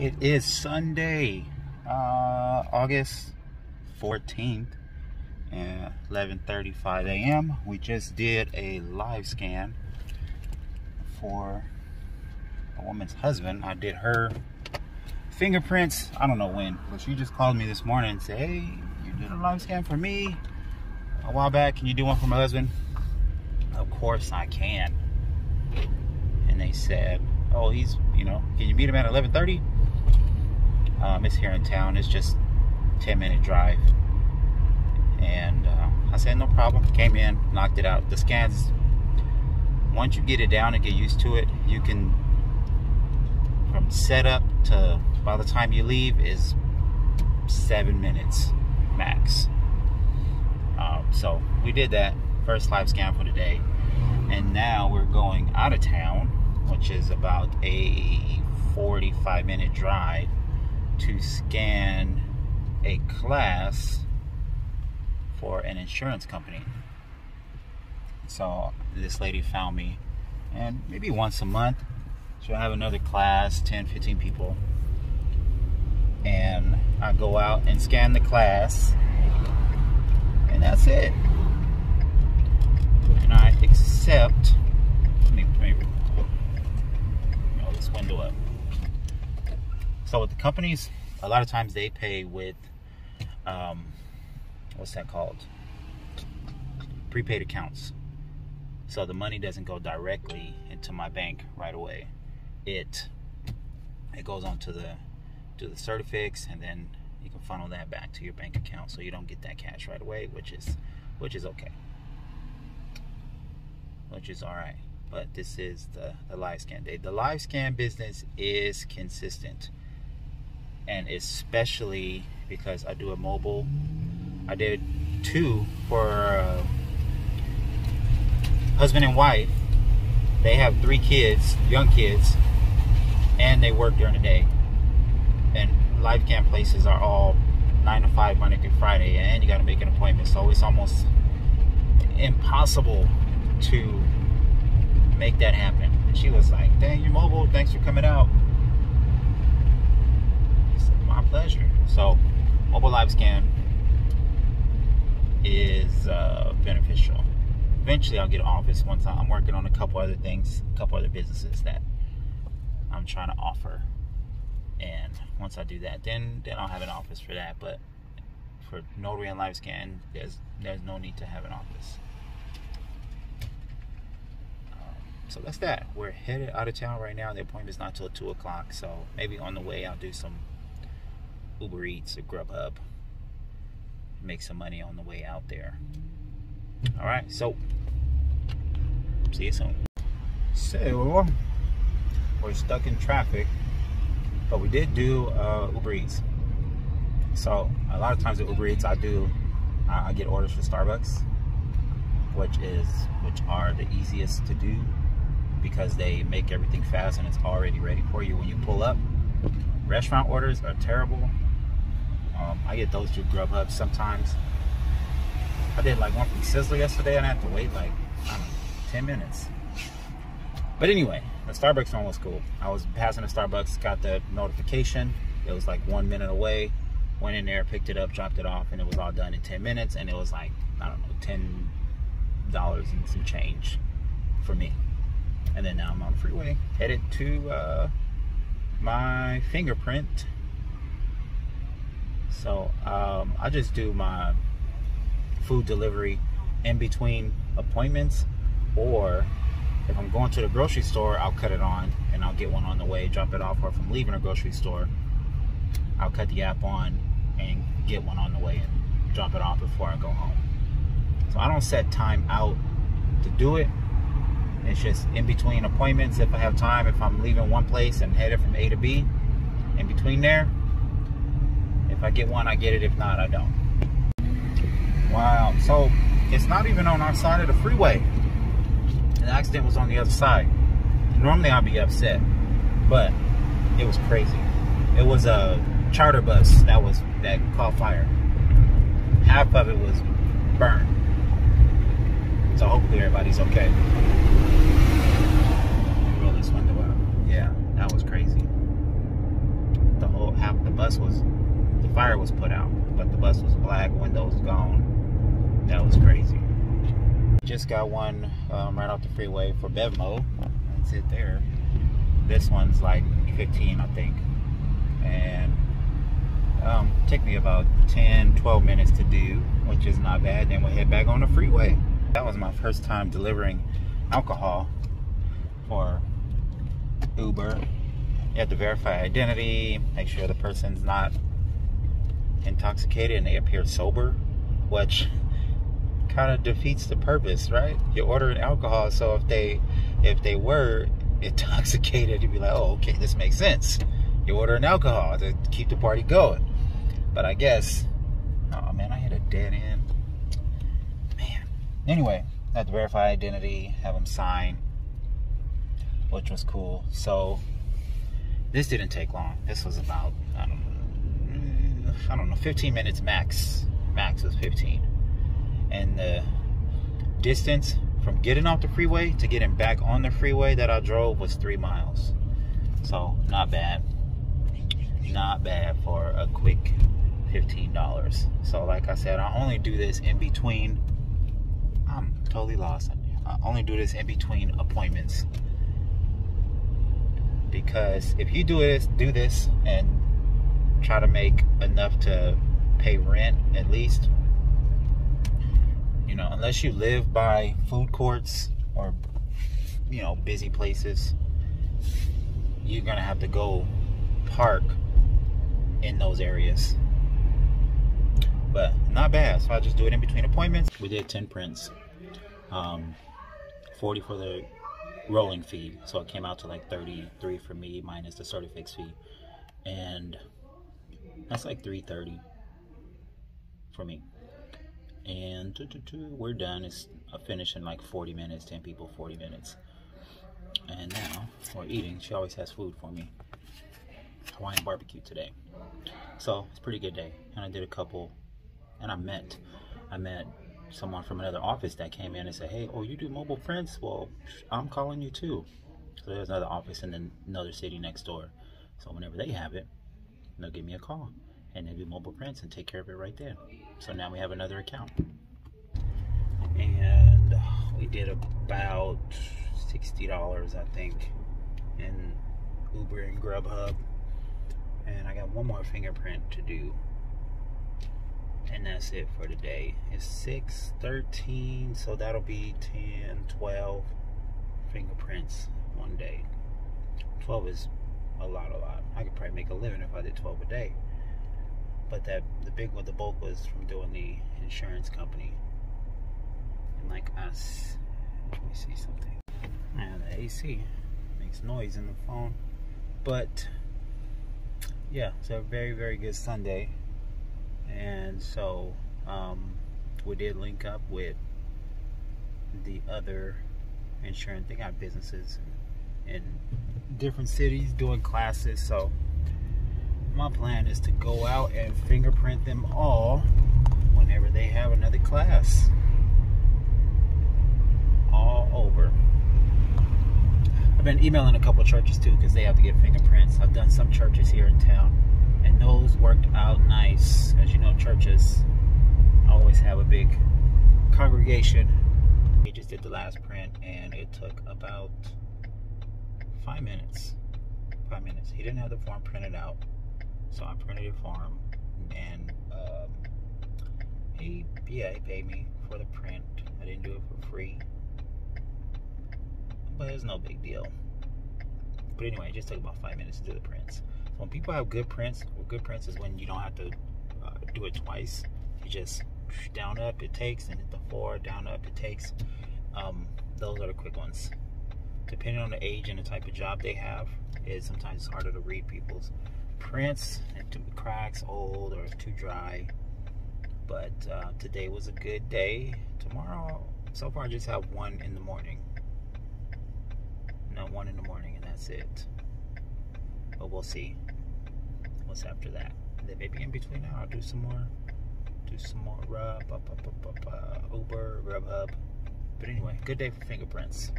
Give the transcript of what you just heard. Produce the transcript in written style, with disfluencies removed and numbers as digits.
It is Sunday, August 14th at 11:35 a.m. We just did a live scan for a woman's husband. I did her fingerprints, I don't know when, but she just called me this morning and said, hey, you did a live scan for me a while back. Can you do one for my husband? Of course I can. And they said, oh, he's, you know, can you meet him at 11:30? It's here in town. It's just 10-minute drive. And I said, no problem. Came in, knocked it out. The scans, once you get it down and get used to it, you can, from setup to by the time you leave is 7 minutes max. So we did that first live scan for the day. And now we're going out of town, which is about a 45-minute drive, to scan a class for an insurance company. So this lady found me, and maybe once a month she'll have another class, 10-15 people, and I go out and scan the class, and that's it. And I accept, let me roll this window up. So with the companies, a lot of times they pay with, what's that called? Prepaid accounts. So the money doesn't go directly into my bank right away. It goes on to the Certifix, and then you can funnel that back to your bank account, so you don't get that cash right away, which is okay, which is all right. But this is the live scan day. The live scan business is consistent. And especially because I do a mobile, I did two for husband and wife. They have 3 kids, young kids, and they work during the day. And live scan places are all 9 to 5 Monday through Friday, and you got to make an appointment. So it's almost impossible to make that happen. And she was like, "Dang, you're mobile. Thanks for coming out." My pleasure. So mobile live scan is beneficial. Eventually I'll get an office one time. I'm working on a couple other things, a couple other businesses that I'm trying to offer, and once I do that, then I'll have an office for that. But for notary and live scan, there's no need to have an office. So that's that. We're headed out of town right now. The appointment's not till 2 o'clock, so maybe on the way I'll do some Uber Eats or Grubhub, make some money on the way out there. All right, so see you soon. So we're stuck in traffic, but we did do Uber Eats. So a lot of times with Uber Eats, I get orders for Starbucks, which are the easiest to do because they make everything fast and it's already ready for you when you pull up. Restaurant orders are terrible. I get those through Grubhub sometimes. I did like one from Sizzler yesterday, and I had to wait like, I don't know, 10 minutes. But anyway, the Starbucks one was cool. I was passing a Starbucks, got the notification. It was like 1 minute away. Went in there, picked it up, dropped it off, and it was all done in 10 minutes. And it was like, I don't know, $10 and some change for me. And then now I'm on the freeway, headed to my fingerprint. So I just do my food delivery in between appointments, or if I'm going to the grocery store, I'll cut it on and I'll get one on the way, drop it off. Or if I'm leaving a grocery store, I'll cut the app on and get one on the way and drop it off before I go home. So I don't set time out to do it. It's just in between appointments if I have time. If I'm leaving one place and headed from A to B, in between there, if I get one, I get it. If not, I don't. Wow. So it's not even on our side of the freeway. The accident was on the other side. Normally I'd be upset, but it was crazy. It was a charter bus that caught fire. Half of it was burned. So hopefully everybody's okay. Roll this window up. Yeah, that was crazy. bus was, the fire was put out, but the bus was black, windows gone. That was crazy. Just got one right off the freeway for BevMo. That's it there. This one's like 15, I think. And took me about 10, 12 minutes to do, which is not bad. Then we'll head back on the freeway. That was my first time delivering alcohol for Uber. You have to verify identity, make sure the person's not intoxicated and they appear sober, which kind of defeats the purpose, right? You're ordering alcohol, so if they were intoxicated, you'd be like, oh, okay, this makes sense. You're ordering alcohol to keep the party going. But I guess, oh man, I hit a dead end. Man. Anyway, I had to verify identity, have them sign, which was cool. So this didn't take long. This was about, I don't know, 15 minutes max. Max was 15. And the distance from getting off the freeway to getting back on the freeway that I drove was 3 miles. So not bad. Not bad for a quick $15. So like I said, I only do this in between. I'm totally lost. I only do this in between appointments. Because if you do this and try to make enough to pay rent, at least, you know, unless you live by food courts or, you know, busy places, you're gonna have to go park in those areas. But not bad, so I just do it in between appointments. We did 10 prints, 40 for the rolling fee, so it came out to like 33 for me minus the Certifix fee, and that's like 330 for me. And we're done. It's a finish in like 40 minutes, 10 people, 40 minutes. And now we're eating. She always has food for me. Hawaiian barbecue today. So it's a pretty good day. And I did a couple, and I met someone from another office that came in and said, hey, oh, you do mobile prints? Well, I'm calling you too. So there's another office in another city next door. So whenever they have it, they'll give me a call. And they do mobile prints and take care of it right there. So now we have another account. And we did about $60, I think, in Uber and Grubhub. And I got one more fingerprint to do. And that's it for today. It's 6:13, so that'll be 10, 12 fingerprints one day. 12 is a lot. I could probably make a living if I did 12 a day. But the bulk was from doing the insurance company. And like us, let me see something. Man, the AC makes noise in the phone. But yeah, it's a very, very good Sunday. And so we did link up with the other insurance. They got businesses in different cities doing classes. So my plan is to go out and fingerprint them all whenever they have another class. All over. I've been emailing a couple churches too because they have to get fingerprints. I've done some churches here in town, and those worked out nice. As you know, churches always have a big congregation. We just did the last print, and it took about 5 minutes. 5 minutes. He didn't have the form printed out. So I printed it for him, and he paid me for the print. I didn't do it for free, but it's no big deal. But anyway, it just took about 5 minutes to do the prints. So when people have good prints, well, good prints is when you don't have to do it twice. You just down up, it takes, and hit the four, down up, it takes. Those are the quick ones. Depending on the age and the type of job they have, sometimes it's harder to read people's prints, and cracks, old or too dry. But today was a good day. Tomorrow, so far I just have one in the morning. No, one in the morning, and that's it. But we'll see what's after that. And then maybe in between now I'll do some more. Uber, Grubhub. But anyway, good day for fingerprints.